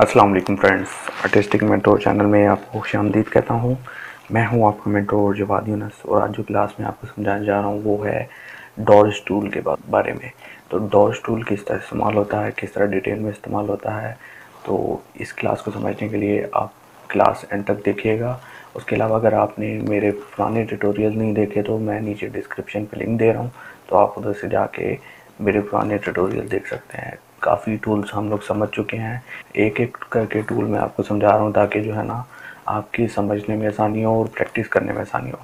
अस्सलाम वालेकुम friends, artistic mentor channel में आपको खुश आमदीद कहता हूँ। मैं हूँ आपका मेंटोर जवाद यूनिस और आज जो क्लास में आपको समझाने जा रहा हूँ वो है डॉज टूल के बारे में। तो डॉज टूल किस तरह इस्तेमाल होता है, किस तरह डिटेल में इस्तेमाल होता है, तो इस क्लास को समझने के लिए आप क्लास एंड तक देखिएगा। उसके अलावा अगर आपने मेरे पुराने ट्यूटोरियल नहीं देखे तो मैं नीचे डिस्क्रिप्शन पे लिंक दे रहा हूँ, तो आप उधर से जाके मेरे पुराने ट्यूटोरियल देख सकते हैं। काफ़ी टूल्स हम लोग समझ चुके हैं, एक एक करके टूल मैं आपको समझा रहा हूँ ताकि जो है ना आपकी समझने में आसानी हो और प्रैक्टिस करने में आसानी हो।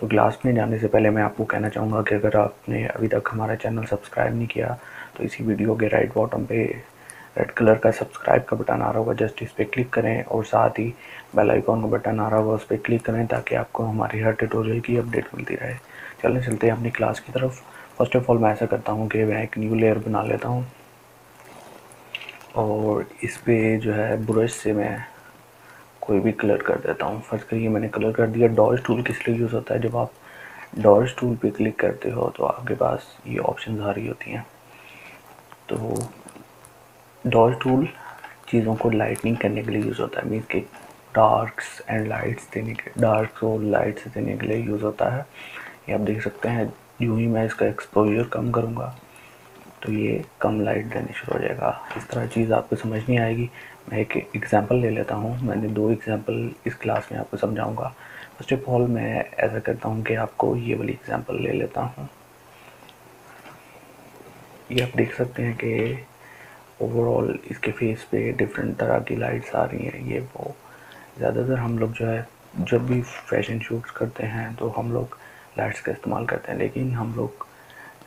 तो क्लास में जाने से पहले मैं आपको कहना चाहूँगा कि अगर आपने अभी तक हमारा चैनल सब्सक्राइब नहीं किया तो इसी वीडियो के राइट बॉटम पर रेड कलर का सब्सक्राइब का बटन आ रहा होगा, जस्ट इस पर क्लिक करें और साथ ही बेल आइकॉन का बटन आ रहा होगा, उस पर क्लिक करें ताकि आपको हमारी हर ट्यूटोरियल की अपडेट मिलती रहे। चलें चलते हैं अपनी क्लास की तरफ। फर्स्ट ऑफ ऑल मैं ऐसा करता हूँ कि मैं एक न्यू लेयर बना लेता हूँ और इस पर जो है ब्रश से मैं कोई भी कलर कर देता हूँ। फर्ज करिए मैंने कलर कर दिया। डॉज टूल किस लिए यूज़ होता है? जब आप डॉज टूल पर क्लिक करते हो तो आपके पास ये ऑप्शन आ रही होती हैं। तो डॉज टूल चीज़ों को लाइटनिंग करने के लिए यूज़ होता है, मीन्स कि डार्क्स एंड लाइट्स देने के, डार्क्स और लाइट्स देने के लिए यूज़ होता है। ये आप देख सकते हैं, यूँ ही मैं इसका एक्सपोजर कम करूँगा तो ये कम लाइट देने शुरू हो जाएगा। इस तरह चीज़ आपको समझ नहीं आएगी। मैं एक एग्ज़ाम्पल ले लेता हूँ, मैंने दो एग्ज़ाम्पल इस क्लास में आपको समझाऊँगा। फर्स्ट ऑफ ऑल मैं ऐसा करता हूँ कि आपको ये वाली एग्ज़ाम्पल ले लेता हूँ। ये आप देख सकते हैं कि ओवरऑल इसके फेस पे डिफरेंट तरह की लाइट्स आ रही हैं। ये वो ज़्यादातर हम लोग जो है जब भी फैशन शूट्स करते हैं तो हम लोग लाइट्स का इस्तेमाल करते हैं, लेकिन हम लोग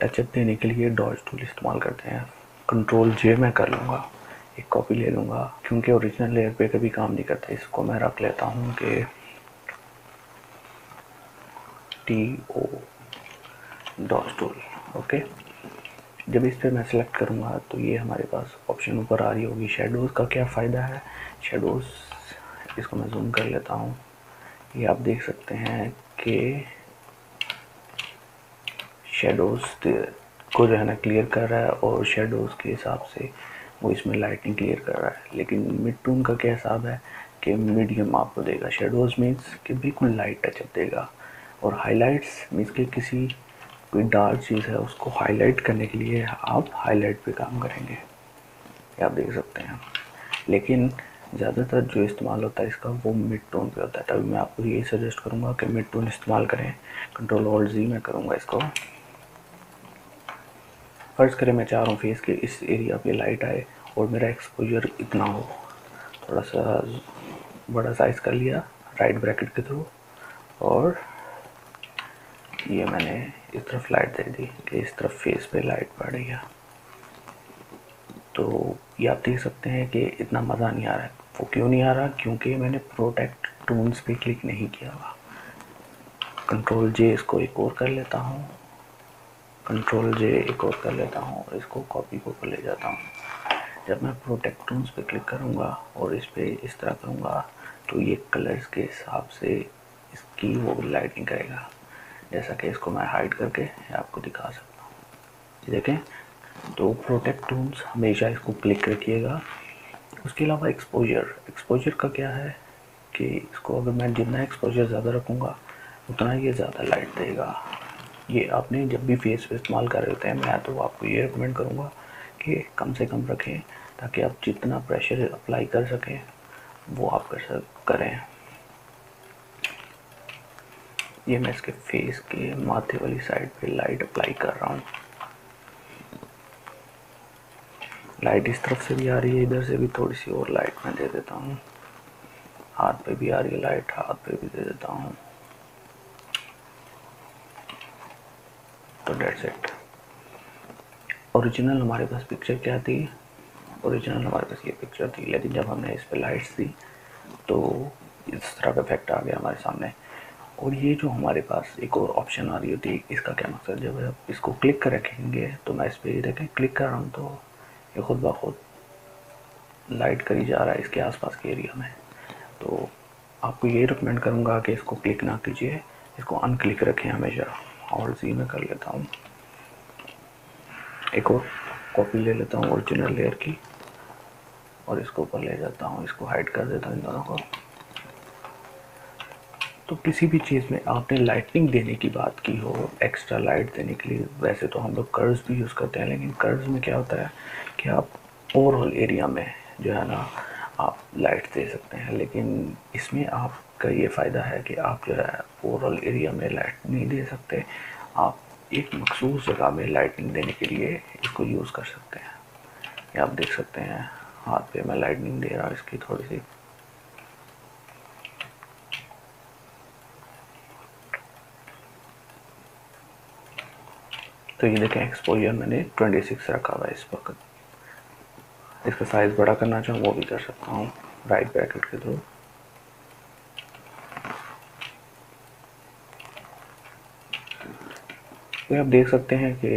टचअप देने के लिए डॉज टूल इस्तेमाल करते हैं। कंट्रोल जे मैं कर लूँगा, एक कॉपी ले लूँगा क्योंकि ओरिजिनल लेयर पे कभी काम नहीं करता। इसको मैं रख लेता हूँ कि TO डॉज टूल। ओके, जब इस पर मैं सेलेक्ट करूँगा तो ये हमारे पास ऑप्शन ऊपर आ रही होगी। शेडोज़ का क्या फ़ायदा है? शेडोज़, इसको मैं जूम कर लेता हूँ। ये आप देख सकते हैं कि शेडोज़ को जो है ना क्लियर कर रहा है और शेडोज़ के हिसाब से वो इसमें लाइटिंग क्लियर कर रहा है। लेकिन मिड टोन का क्या हिसाब है कि मीडियम आपको देगा। शेडोज़ मीन्स कि बिल्कुल लाइट टचअप देगा और हाईलाइट्स मीन्स कि किसी कोई डार्क चीज़ है उसको हाईलाइट करने के लिए आप हाईलाइट पे काम करेंगे। ये आप देख सकते हैं, लेकिन ज़्यादातर जो इस्तेमाल होता है इसका वो मिड टोन पे होता है। तभी मैं आपको यही सजेस्ट करूँगा कि मिड टोन इस्तेमाल करें। कंट्रोल ऑल्ट जी मैं करूँगा इसको। फर्ज करें मैं चाह रहा हूँ फेस के इस एरिया पे लाइट आए और मेरा एक्सपोजर इतना हो, थोड़ा सा बड़ा साइज़ कर लिया राइट ब्रैकेट के थ्रू और ये मैंने इस तरफ लाइट दे दी कि इस तरफ फेस पे लाइट पड़ गया। तो ये आप देख सकते हैं कि इतना मज़ा नहीं आ रहा है। वो क्यों नहीं आ रहा? क्योंकि मैंने प्रोटेक्ट टोन्स पे क्लिक नहीं किया हुआ। कंट्रोल जे इसको एक और कर लेता हूँ, कंट्रोल जे एक और कर लेता हूँ और इसको कॉपी को ऊपर ले जाता हूँ। जब मैं प्रोटेक्ट टोन्स पे क्लिक करूँगा और इस पर इस तरह करूँगा तो ये कलर्स के हिसाब से इसकी वो लाइटिंग करेगा। जैसा कि इसको मैं हाइड करके आपको दिखा सकता हूँ, देखें। तो प्रोटेक्ट टूल्स हमेशा इसको क्लिक रखिएगा। उसके अलावा एक्सपोजर, एक्सपोजर का क्या है कि इसको अगर मैं जितना एक्सपोजर ज़्यादा रखूँगा उतना ये ज़्यादा लाइट देगा। ये आपने जब भी फेस पे इस्तेमाल कर रहे होते हैं, मैं तो आपको ये रिकमेंड करूँगा कि कम से कम रखें ताकि आप जितना प्रेशर अप्लाई कर सकें वो आप करें। ये मैं इसके फेस के माथे वाली साइड पे लाइट अप्लाई कर रहा हूँ। लाइट इस तरफ से भी आ रही है, इधर से भी थोड़ी सी और लाइट मैं दे देता हूँ। हाथ पे भी आ रही है लाइट, हाथ पे भी दे देता हूँ। तो दैट्स इट। ओरिजिनल हमारे पास पिक्चर क्या थी? ओरिजिनल हमारे पास ये पिक्चर थी, लेकिन जब हमने इस पे लाइट्स दी तो इस तरह का इफेक्ट आ गया हमारे सामने। और ये जो हमारे पास एक और ऑप्शन आ रही होती है, इसका क्या मकसद? जब आप इसको क्लिक कर रखेंगे तो मैं इस पर देखें क्लिक कर रहा हूँ तो ये खुद ब खुद लाइट करी जा रहा है इसके आसपास के एरिया में। तो आपको ये रिकमेंड करूँगा कि इसको क्लिक ना कीजिए, इसको अनक्लिक रखें हमेशा। और जी मैं कर लेता हूँ, एक और कॉपी ले लेता हूँ ओरिजिनल लेयर की और इसको ऊपर ले जाता हूँ, इसको हाइड कर देता हूँ इन दोनों को। तो किसी भी चीज़ में आपने लाइटनिंग देने की बात की हो, एक्स्ट्रा लाइट देने के लिए, वैसे तो हम लोग कर्व्स भी यूज़ करते हैं, लेकिन कर्व्स में क्या होता है कि आप ओवरऑल एरिया में जो है ना आप लाइट दे सकते हैं, लेकिन इसमें आपका ये फ़ायदा है कि आप जो है ओवरऑल एरिया में लाइट नहीं दे सकते, आप एक मखसूस जगह में लाइटनिंग देने के लिए इसको यूज़ कर सकते हैं। ये आप देख सकते हैं हाथ पे मैं लाइटनिंग दे रहा हूँ इसकी थोड़ी सी। तो ये देखें एक्सपोजर मैंने 26 रखा हुआ है इस वक्त। इसका साइज़ बड़ा करना चाहूँ वो भी कर सकता हूँ राइट ब्रैकेट के थ्रू। तो आप देख सकते हैं कि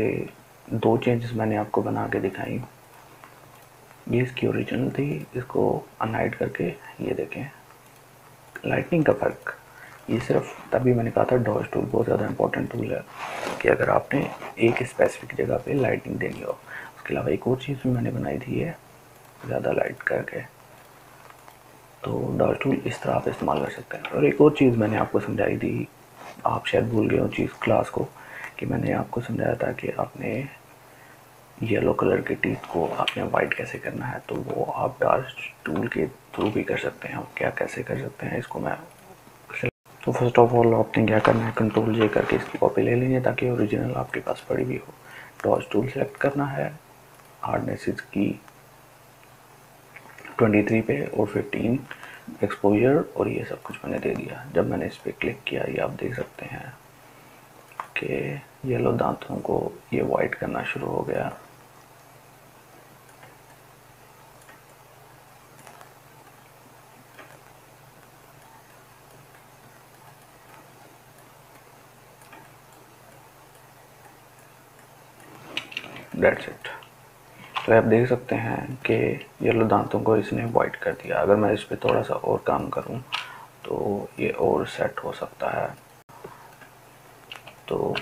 दो चेंजेस मैंने आपको बना के दिखाई। ये इसकी ओरिजिनल थी, इसको अनहाइड करके ये देखें लाइटनिंग का फ़र्क। ये सिर्फ तभी मैंने कहा था डॉज टूल बहुत ज़्यादा इंपॉर्टेंट टूल है कि अगर आपने एक स्पेसिफिक जगह पे लाइटनिंग देनी हो। उसके अलावा एक और चीज़ भी मैंने बनाई थी ये ज़्यादा लाइट करके। तो डॉज टूल इस तरह आप इस्तेमाल कर सकते हैं। और एक और चीज़ मैंने आपको समझाई थी, आप शायद भूल गए हो चीज़ क्लास को, कि मैंने आपको समझाया था कि आपने येलो कलर के टीथ को आपने वाइट कैसे करना है। तो वो आप डॉज टूल के थ्रू भी कर सकते हैं। क्या कैसे कर सकते हैं इसको मैं, तो फर्स्ट ऑफ ऑल आपने क्या करना है, कंट्रोल जे करके इसकी कॉपी ले लेनी है ताकि ओरिजिनल आपके पास पड़ी भी हो। डॉज टूल सेलेक्ट करना है, हार्डनेसेस की 23 पे और 15 एक्सपोजर, और ये सब कुछ मैंने दे दिया। जब मैंने इस पर क्लिक किया ये आप देख सकते हैं के येलो दांतों को ये वाइट करना शुरू हो गया। That's it. तो आप देख सकते हैं कि येलो दांतों को इसने वाइट कर दिया। अगर मैं इस पर थोड़ा सा और काम करूं तो ये और सेट हो सकता है। तो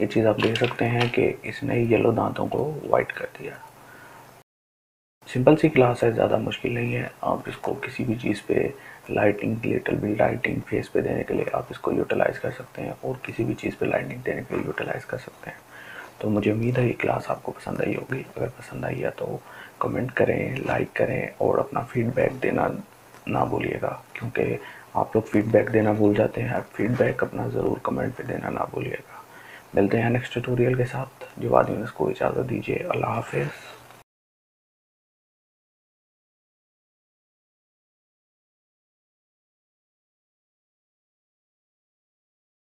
ये चीज़ आप देख सकते हैं कि इसने येलो दांतों को वाइट कर दिया। सिंपल सी क्लास है, ज़्यादा मुश्किल नहीं है। आप इसको किसी भी चीज़ पे lighting, little bit lighting face पे देने के लिए आप इसको यूटिलाइज़ कर सकते हैं, और किसी भी चीज़ पे लाइटिंग देने के लिए यूटिलाइज़ कर सकते हैं। तो मुझे उम्मीद है ये क्लास आपको पसंद आई होगी। अगर पसंद आई है तो कमेंट करें, लाइक करें, और अपना फीडबैक देना ना भूलिएगा, क्योंकि आप लोग फीडबैक देना भूल जाते हैं। आप फीडबैक अपना ज़रूर कमेंट पे देना ना भूलिएगा। मिलते हैं नेक्स्ट ट्यूटोरियल के साथ। जवाद यूनिस को इजाज़त दीजिए। अल्लाह हाफ़िज़।